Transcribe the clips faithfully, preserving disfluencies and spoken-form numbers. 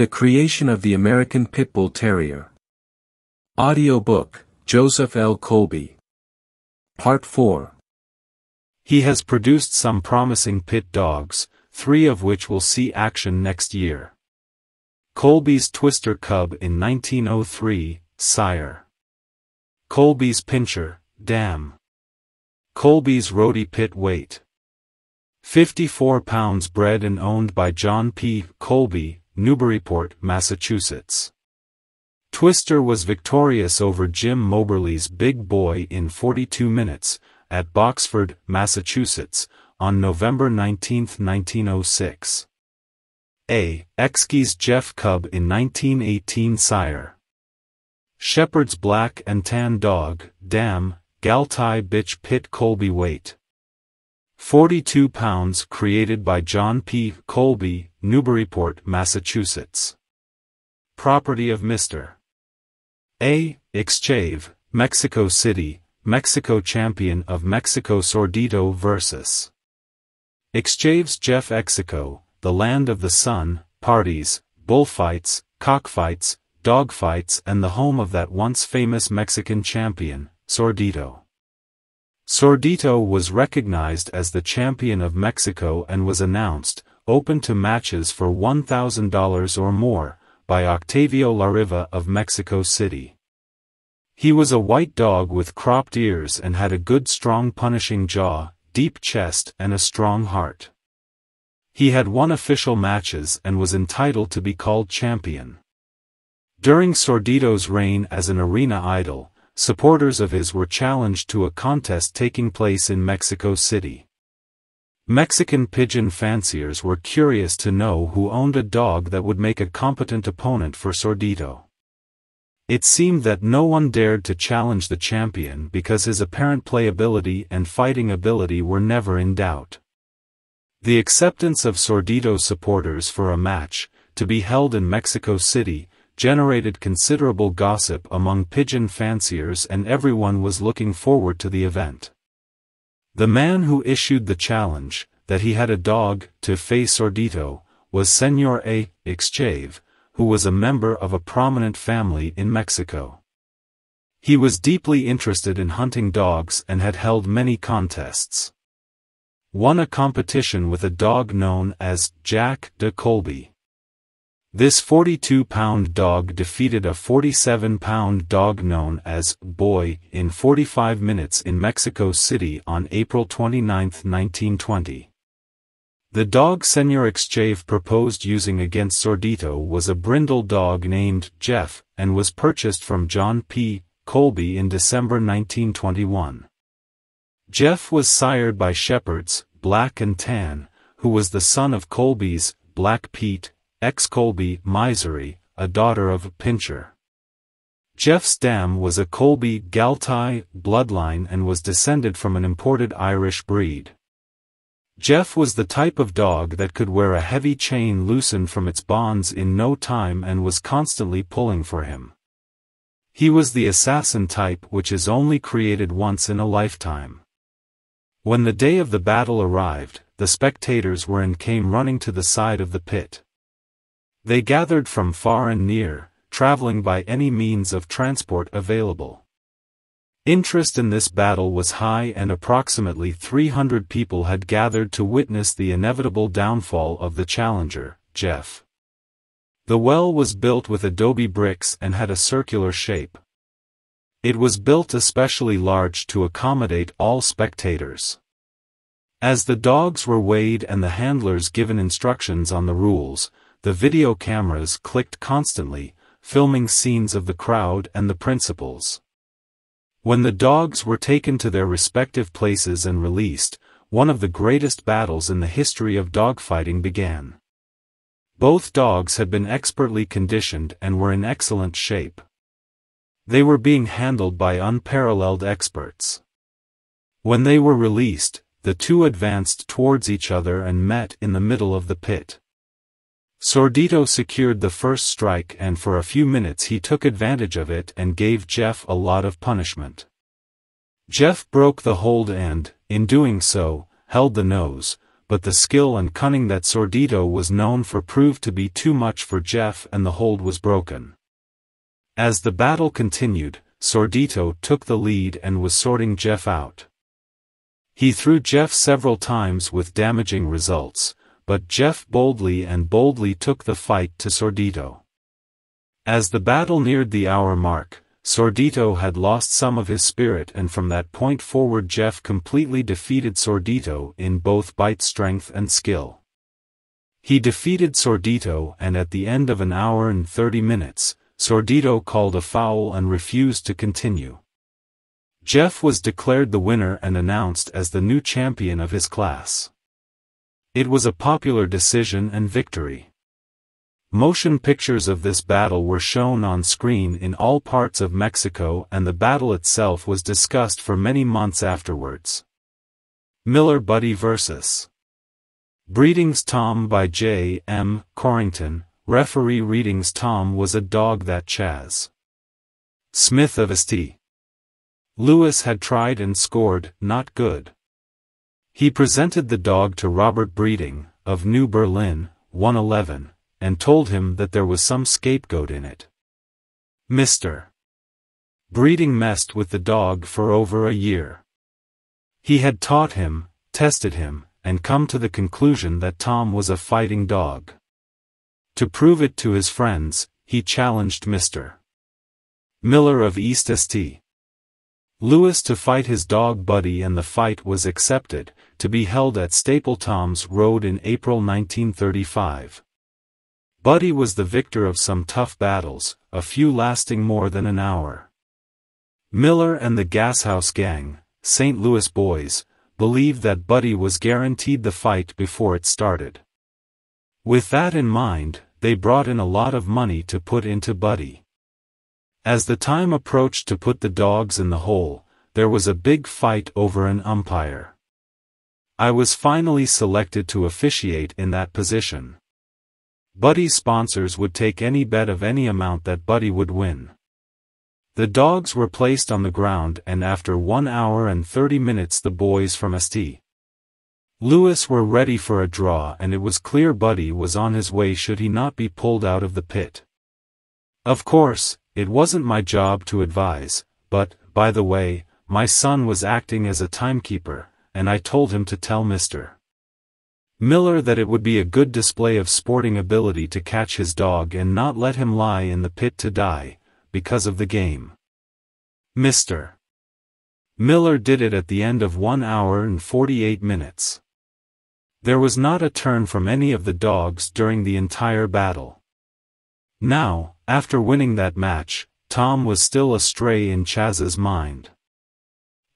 The Creation of the American Pit Bull Terrier. Audiobook, Joseph L. Colby. Part four. He has produced some promising pit dogs, three of which will see action next year. Colby's Twister Cub in nineteen oh three, sire. Colby's Pincher, dam. Colby's Roadie Pit weight. fifty-four pounds, bred and owned by John P. Colby, Newburyport, Massachusetts. Twister was victorious over Jim Moberly's Big Boy in forty-two minutes, at Boxford, Massachusetts, on November nineteenth nineteen oh six. A. Exke's Jeff Cub in nineteen eighteen, sire. Shepherd's Black and Tan Dog, dam, Gal-Tie Bitch Pit Colby Waite. forty-two pounds, created by John P. Colby, Newburyport, Massachusetts. Property of Mister A. Exchevé, Mexico City, Mexico, champion of Mexico. Sordito versus Exchave's Jeff. Exico, the land of the sun, parties, bullfights, cockfights, dogfights, and the home of that once famous Mexican champion, Sordito. Sordito was recognized as the champion of Mexico and was announced, open to matches for one thousand dollars or more, by Octavio Larriva of Mexico City. He was a white dog with cropped ears and had a good strong punishing jaw, deep chest and a strong heart. He had won official matches and was entitled to be called champion. During Sordito's reign as an arena idol, supporters of his were challenged to a contest taking place in Mexico City. Mexican pigeon fanciers were curious to know who owned a dog that would make a competent opponent for Sordito. It seemed that no one dared to challenge the champion because his apparent playability and fighting ability were never in doubt. The acceptance of Sordito's supporters for a match, to be held in Mexico City, generated considerable gossip among pigeon fanciers, and everyone was looking forward to the event. The man who issued the challenge, that he had a dog to face Sordito, was Señor A. Etchevé, who was a member of a prominent family in Mexico. He was deeply interested in hunting dogs and had held many contests. Won a competition with a dog known as Jack de Colby. This forty-two pound dog defeated a forty-seven pound dog known as Boy in forty-five minutes in Mexico City on April twenty-ninth nineteen twenty. The dog Señor Etchevé proposed using against Sordito was a brindle dog named Jeff, and was purchased from John P. Colby in December nineteen twenty-one. Jeff was sired by Shepherd's Black and Tan, who was the son of Colby's Black Pete, ex-Colby Misery, a daughter of Pincher. Jeff's dam was a Colby Gal-Tie bloodline and was descended from an imported Irish breed. Jeff was the type of dog that could wear a heavy chain loosened from its bonds in no time and was constantly pulling for him. He was the assassin type, which is only created once in a lifetime. When the day of the battle arrived, the spectators were and came running to the side of the pit. They gathered from far and near, traveling by any means of transport available. Interest in this battle was high, and approximately three hundred people had gathered to witness the inevitable downfall of the challenger, Jeff. The well was built with adobe bricks and had a circular shape. It was built especially large to accommodate all spectators. As the dogs were weighed and the handlers given instructions on the rules, the video cameras clicked constantly, filming scenes of the crowd and the principals. When the dogs were taken to their respective places and released, one of the greatest battles in the history of dogfighting began. Both dogs had been expertly conditioned and were in excellent shape. They were being handled by unparalleled experts. When they were released, the two advanced towards each other and met in the middle of the pit. Sordito secured the first strike, and for a few minutes he took advantage of it and gave Jeff a lot of punishment. Jeff broke the hold and, in doing so, held the nose, but the skill and cunning that Sordito was known for proved to be too much for Jeff, and the hold was broken. As the battle continued, Sordito took the lead and was sorting Jeff out. He threw Jeff several times with damaging results, but Jeff boldly and boldly took the fight to Sordito. As the battle neared the hour mark, Sordito had lost some of his spirit, and from that point forward Jeff completely defeated Sordito in both bite strength and skill. He defeated Sordito, and at the end of an hour and thirty minutes, Sordito called a foul and refused to continue. Jeff was declared the winner and announced as the new champion of his class. It was a popular decision and victory. Motion pictures of this battle were shown on screen in all parts of Mexico, and the battle itself was discussed for many months afterwards. Miller Buddy versus. Breedings Tom by J M Corrington. Referee readings: Tom was a dog that Chaz Smith of Saint Louis had tried and scored, not good. He presented the dog to Robert Breeding, of New Berlin, one eleven, and told him that there was some scapegoat in it. Mister Breeding messed with the dog for over a year. He had taught him, tested him, and come to the conclusion that Tom was a fighting dog. To prove it to his friends, he challenged Mister Miller of East Saint Louis to fight his dog Buddy, and the fight was accepted, to be held at Stapleton's Road in April nineteen thirty-five. Buddy was the victor of some tough battles, a few lasting more than an hour. Miller and the Gashouse Gang, Saint Louis boys, believed that Buddy was guaranteed the fight before it started. With that in mind, they brought in a lot of money to put into Buddy. As the time approached to put the dogs in the hole, there was a big fight over an umpire. I was finally selected to officiate in that position. Buddy's sponsors would take any bet of any amount that Buddy would win. The dogs were placed on the ground, and after one hour and thirty minutes the boys from Saint Louis were ready for a draw, and it was clear Buddy was on his way should he not be pulled out of the pit. Of course, it wasn't my job to advise, but, by the way, my son was acting as a timekeeper, and I told him to tell Mister Miller that it would be a good display of sporting ability to catch his dog and not let him lie in the pit to die, because of the game. Mister Miller did it at the end of one hour and forty-eight minutes. There was not a turn from any of the dogs during the entire battle. Now, after winning that match, Tom was still astray in Chaz's mind.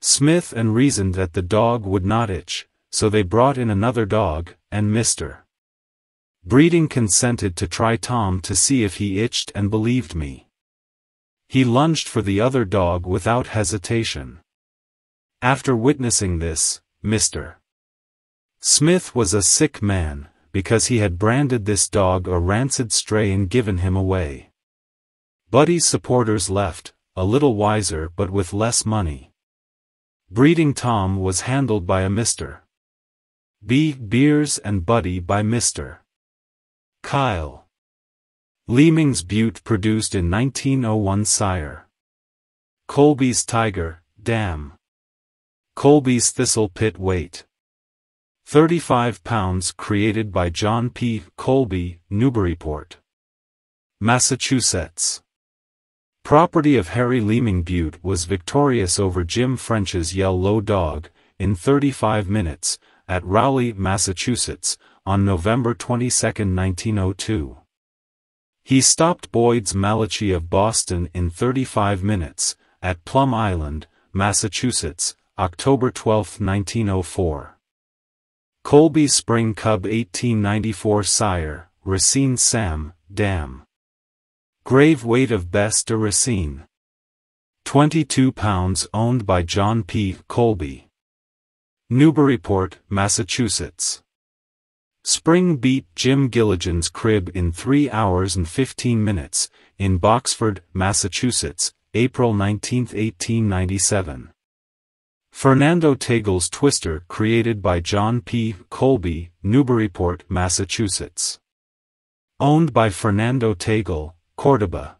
Smith and reasoned that the dog would not itch, so they brought in another dog, and Mister Breeding consented to try Tom to see if he itched, and believed me. He lunged for the other dog without hesitation. After witnessing this, Mister Smith was a sick man, because he had branded this dog a rancid stray and given him away. Buddy's supporters left, a little wiser but with less money. Breeding Tom was handled by a Mister B. Beers, and Buddy by Mister Kyle. Leeming's Butte produced in nineteen oh one sire Colby's Tiger, Dam. Colby's Thistle Pit weight thirty-five pounds, created by John P. Colby, Newburyport, Massachusetts. Property of Harry Leeming. Butte was victorious over Jim French's Yellow Dog, in thirty-five minutes, at Rowley, Massachusetts, on November twenty-second, nineteen oh two. He stopped Boyd's Malachi of Boston in thirty-five minutes, at Plum Island, Massachusetts, October twelfth, nineteen oh four. Colby's Spring Cub eighteen ninety-four sire, Racine Sam, Dam. Grave weight of Best de Racine twenty-two pounds, owned by John P. Colby, Newburyport, Massachusetts. Spring beat Jim Gilligan's Crib in three hours and fifteen minutes, in Boxford, Massachusetts, April nineteenth, eighteen ninety-seven. Fernando Tagle's Twister, created by John P. Colby, Newburyport, Massachusetts. Owned by Fernando Tagle, Cordoba.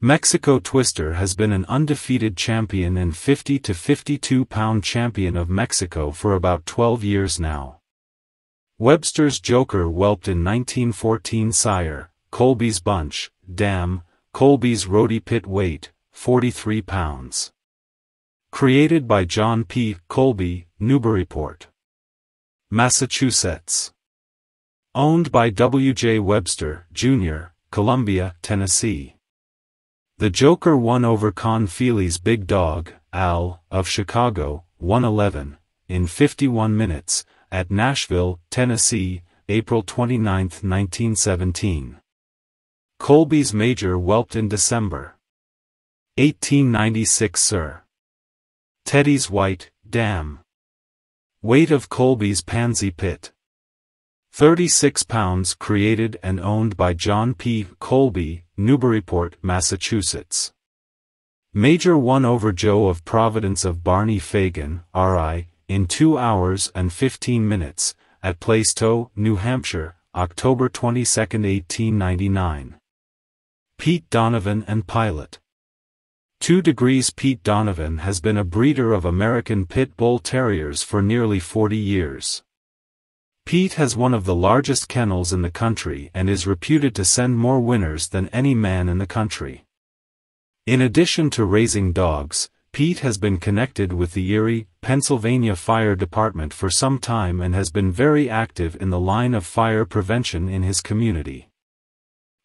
Mexico Twister has been an undefeated champion and fifty to fifty-two pound champion of Mexico for about twelve years now. Webster's Joker whelped in nineteen fourteen sire, Colby's Bunch, dam, Colby's Roadie Pit weight, forty-three pounds. Created by John P. Colby, Newburyport, Massachusetts. Owned by W J Webster, Junior, Columbia, Tennessee. The Joker won over Con Feely's Big Dog, Al, of Chicago, one eleven, in fifty-one minutes, at Nashville, Tennessee, April twenty-ninth, nineteen seventeen. Colby's Major whelped in December eighteen ninety-six sir. Teddy's White, dam. Weight of Colby's Pansy Pit, thirty-six pounds. Created and owned by John P. Colby, Newburyport, Massachusetts. Major won over Joe of Providence of Barney Fagan, R I, in two hours and fifteen minutes, at Plaistow, New Hampshire, October twenty-second, eighteen ninety-nine. Pete Donovan and Pilot. Two degrees Pete Donovan has been a breeder of American Pit Bull Terriers for nearly forty years. Pete has one of the largest kennels in the country and is reputed to send more winners than any man in the country. In addition to raising dogs, Pete has been connected with the Erie, Pennsylvania Fire Department for some time and has been very active in the line of fire prevention in his community.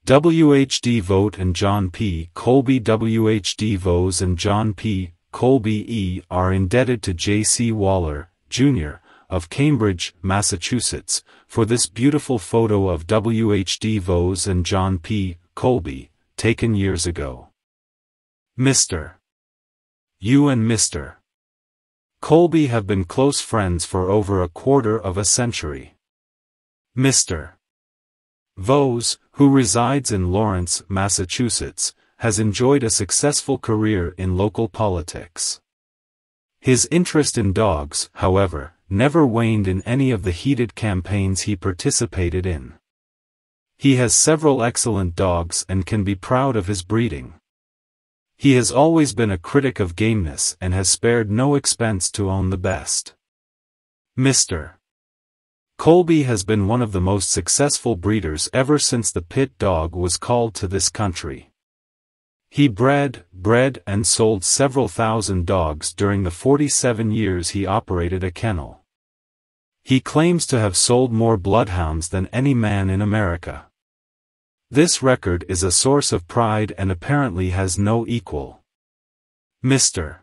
W H D Vose and John P. Colby W H D Vose and John P. Colby E. are indebted to J C Waller, Junior, of Cambridge, Massachusetts, for this beautiful photo of W H D Vose and John P. Colby, taken years ago. Mister You and Mister Colby have been close friends for over a quarter of a century. Mister Vose, who resides in Lawrence, Massachusetts, has enjoyed a successful career in local politics. His interest in dogs, however, never waned in any of the heated campaigns he participated in. He has several excellent dogs and can be proud of his breeding. He has always been a critic of gameness and has spared no expense to own the best. Mister Colby has been one of the most successful breeders ever since the pit dog was called to this country. He bred, bred and sold several thousand dogs during the forty-seven years he operated a kennel. He claims to have sold more bloodhounds than any man in America. This record is a source of pride and apparently has no equal. Mister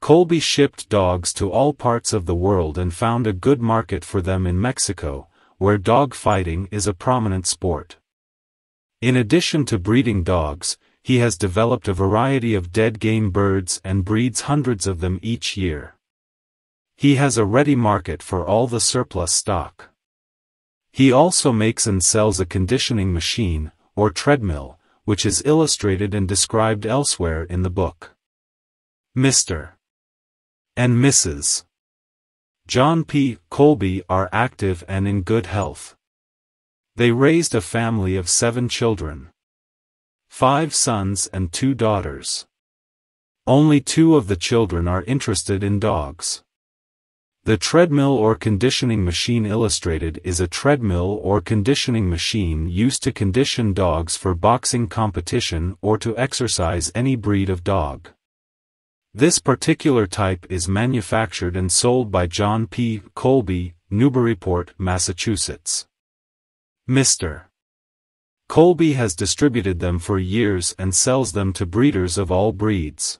Colby shipped dogs to all parts of the world and found a good market for them in Mexico, where dog fighting is a prominent sport. In addition to breeding dogs, he has developed a variety of dead game birds and breeds hundreds of them each year. He has a ready market for all the surplus stock. He also makes and sells a conditioning machine, or treadmill, which is illustrated and described elsewhere in the book. Mister and Missus John P. Colby are active and in good health. They raised a family of seven children. Five sons and two daughters. Only two of the children are interested in dogs. The treadmill or conditioning machine illustrated is a treadmill or conditioning machine used to condition dogs for boxing competition or to exercise any breed of dog. This particular type is manufactured and sold by John P. Colby, Newburyport, Massachusetts. Mister Colby has distributed them for years and sells them to breeders of all breeds.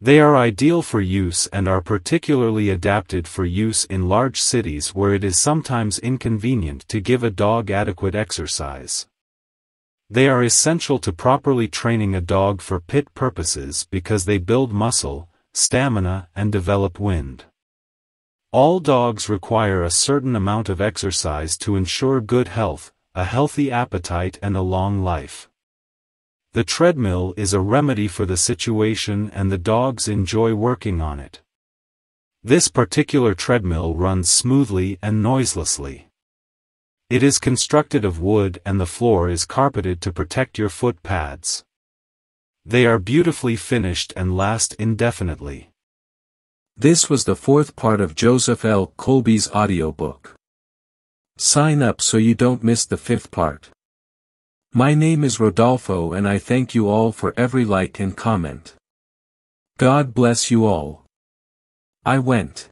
They are ideal for use and are particularly adapted for use in large cities where it is sometimes inconvenient to give a dog adequate exercise. They are essential to properly training a dog for pit purposes because they build muscle, stamina and develop wind. All dogs require a certain amount of exercise to ensure good health, a healthy appetite and a long life. The treadmill is a remedy for the situation and the dogs enjoy working on it. This particular treadmill runs smoothly and noiselessly. It is constructed of wood and the floor is carpeted to protect your foot pads. They are beautifully finished and last indefinitely. This was the fourth part of Joseph L. Colby's audiobook. Sign up so you don't miss the fifth part. My name is Rodolfo and I thank you all for every like and comment. God bless you all. I went.